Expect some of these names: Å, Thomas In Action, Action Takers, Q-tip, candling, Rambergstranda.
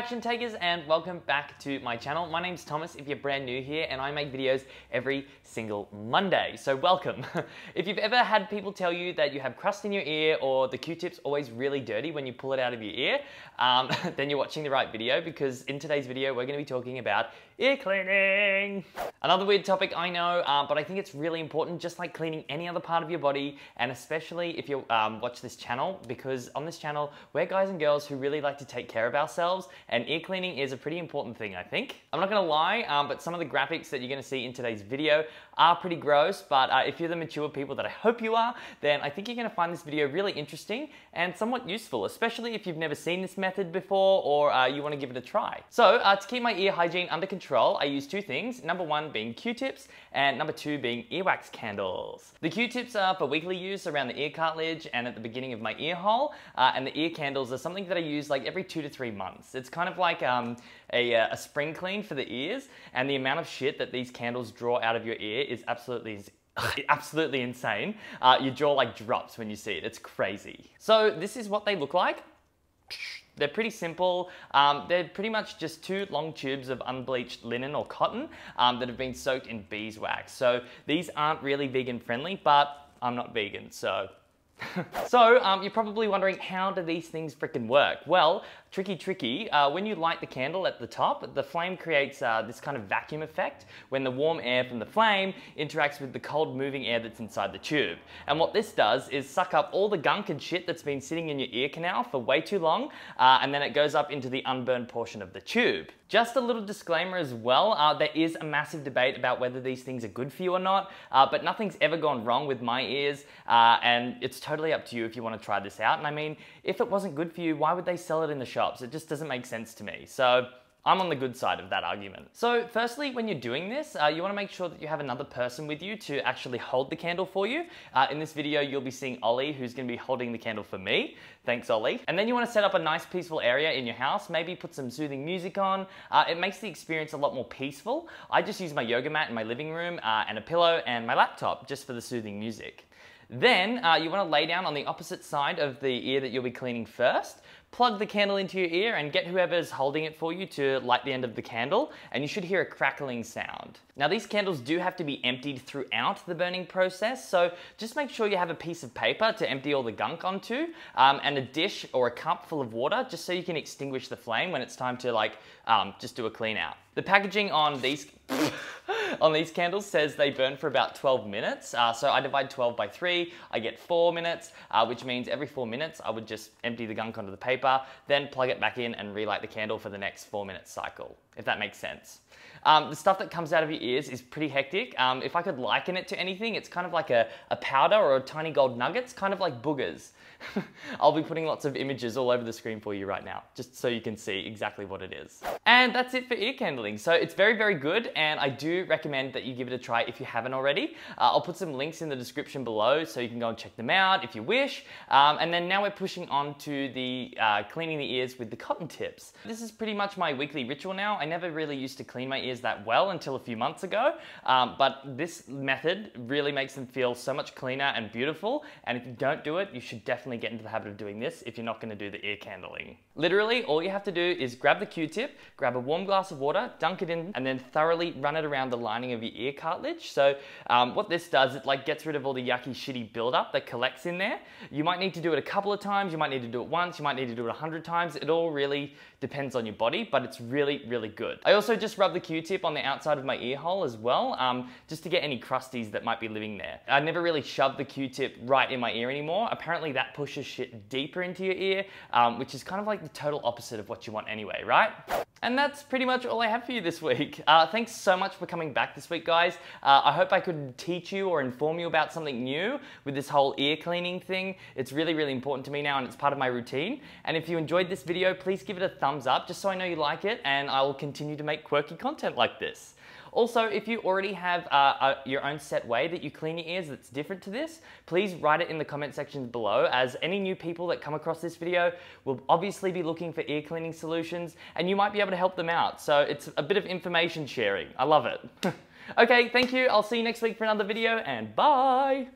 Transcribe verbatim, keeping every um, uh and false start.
Action Takers, and welcome back to my channel. My name's Thomas if you're brand new here, and I make videos every single Monday, so welcome. If you've ever had people tell you that you have crust in your ear or the Q-tip's always really dirty when you pull it out of your ear, um, then you're watching the right video, because in today's video we're going to be talking about ear cleaning. Another weird topic, I know, um, but I think it's really important, just like cleaning any other part of your body, and especially if you um, watch this channel, because on this channel we're guys and girls who really like to take care of ourselves, and ear cleaning is a pretty important thing, I think. I'm not gonna lie, um, but some of the graphics that you're gonna see in today's video are pretty gross, but uh, if you're the mature people that I hope you are, then I think you're gonna find this video really interesting and somewhat useful, especially if you've never seen this method before or uh, you wanna give it a try. So uh, to keep my ear hygiene under control, I use two things, number one being Q-tips and number two being earwax candles. The Q-tips are for weekly use around the ear cartilage and at the beginning of my ear hole, uh, and the ear candles are something that I use like every two to three months. It's kind of like um, a, a spring clean for the ears, and the amount of shit that these candles draw out of your ear is absolutely insane. absolutely insane. Uh, you draw like drops when you see it. It's crazy. So this is what they look like. They're pretty simple. Um, they're pretty much just two long tubes of unbleached linen or cotton um, that have been soaked in beeswax. So these aren't really vegan friendly, but I'm not vegan, so. So, um, you're probably wondering, how do these things frickin' work? Well, tricky tricky, uh, when you light the candle at the top, the flame creates uh, this kind of vacuum effect when the warm air from the flame interacts with the cold moving air that's inside the tube. And what this does is suck up all the gunk and shit that's been sitting in your ear canal for way too long, uh, and then it goes up into the unburned portion of the tube. Just a little disclaimer as well, uh, there is a massive debate about whether these things are good for you or not, uh, but nothing's ever gone wrong with my ears, uh, and it's totally up to you if you want to try this out. And I mean, if it wasn't good for you, why would they sell it in the shops? It just doesn't make sense to me. So I'm on the good side of that argument. So firstly, when you're doing this, uh, you want to make sure that you have another person with you to actually hold the candle for you. Uh, in this video, you'll be seeing Ollie, who's going to be holding the candle for me. Thanks, Ollie. And then you want to set up a nice peaceful area in your house, maybe put some soothing music on. Uh, it makes the experience a lot more peaceful. I just use my yoga mat in my living room uh, and a pillow and my laptop just for the soothing music. Then uh, you want to lay down on the opposite side of the ear that you'll be cleaning first. Plug the candle into your ear and get whoever's holding it for you to light the end of the candle, and you should hear a crackling sound. Now these candles do have to be emptied throughout the burning process, so just make sure you have a piece of paper to empty all the gunk onto, um, and a dish or a cup full of water, just so you can extinguish the flame when it's time to like um, just do a clean out. The packaging on these on these candles says they burn for about twelve minutes, uh, so I divide twelve by three, I get four minutes, uh, which means every four minutes I would just empty the gunk onto the paper, then plug it back in and relight the candle for the next four minute cycle, if that makes sense. Um, the stuff that comes out of your ears is pretty hectic. Um, if I could liken it to anything, it's kind of like a, a powder or a tiny gold nuggets, kind of like boogers. I'll be putting lots of images all over the screen for you right now, just so you can see exactly what it is. And that's it for ear candling. So it's very, very good, and I do recommend that you give it a try if you haven't already. Uh, I'll put some links in the description below so you can go and check them out if you wish. Um, and then now we're pushing on to the uh, cleaning the ears with the cotton tips. This is pretty much my weekly ritual now. I never really used to clean my ears that well until a few months ago, um, but this method really makes them feel so much cleaner and beautiful, and if you don't do it, you should definitely get into the habit of doing this if you're not going to do the ear candling. Literally, all you have to do is grab the Q-tip, grab a warm glass of water, dunk it in, and then thoroughly run it around the lining of your ear cartilage. So um, what this does, it like gets rid of all the yucky, shitty buildup that collects in there. You might need to do it a couple of times, you might need to do it once, you might need to do it a hundred times. It all really depends on your body, but it's really, really good. I also just rub the Q-tip on the outside of my ear hole as well, um, just to get any crusties that might be living there. I never really shoved the Q-tip right in my ear anymore. Apparently that pushes shit deeper into your ear, um, which is kind of like the total opposite of what you want anyway, right? And that's pretty much all I have for you this week. Uh, thanks so much for coming back this week, guys. Uh, I hope I could teach you or inform you about something new with this whole ear cleaning thing. It's really, really important to me now, and it's part of my routine. And if you enjoyed this video, please give it a thumbs up just so I know you like it, and I will continue to make quirky content like this. Also, if you already have uh, uh, your own set way that you clean your ears that's different to this, please write it in the comment section below, as any new people that come across this video will obviously be looking for ear cleaning solutions, and you might be able to help them out. So it's a bit of information sharing. I love it. Okay, thank you. I'll see you next week for another video, and bye.